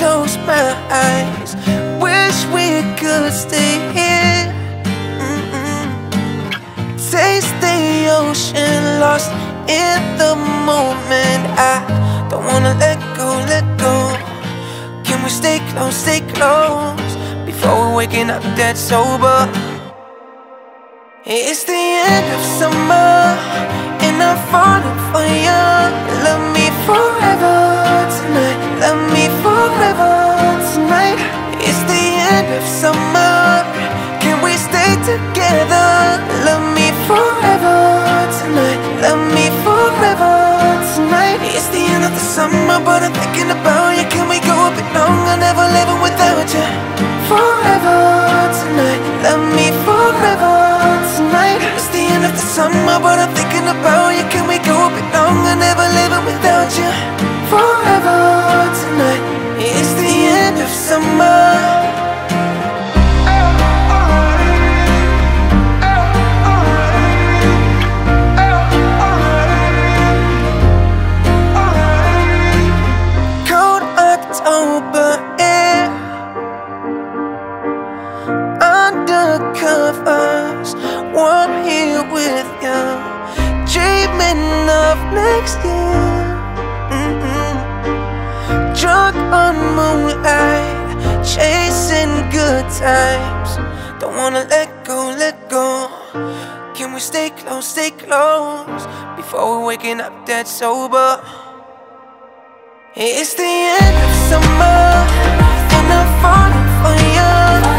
close my eyes. Wish we could stay here. Taste the ocean, lost in the moment. I don't wanna let go, let go. Can we stay close before we're waking up dead sober? It's the end of summer and I'm falling for you. Love me forever tonight, love me forever tonight. It's the end of summer, can we stay together? Love me forever tonight, love me forever tonight. It's the end of the summer but I'm thinking about you. Can we go a bit longer, never living without you? Forever tonight, love me forever tonight. It's the end of the summer but I'm thinking about you. Can we go a bit longer, never living without you? Forever tonight, it's the end of summer. Covers, warm here with you, dreaming of next year. Drunk on moonlight, chasing good times. Don't wanna let go, let go. Can we stay close before we're waking up dead sober? It's the end of summer and I'm falling for you.